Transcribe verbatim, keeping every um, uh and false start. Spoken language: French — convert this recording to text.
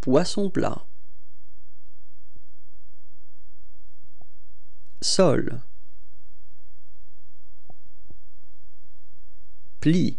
poisson plat. Sol. Pli.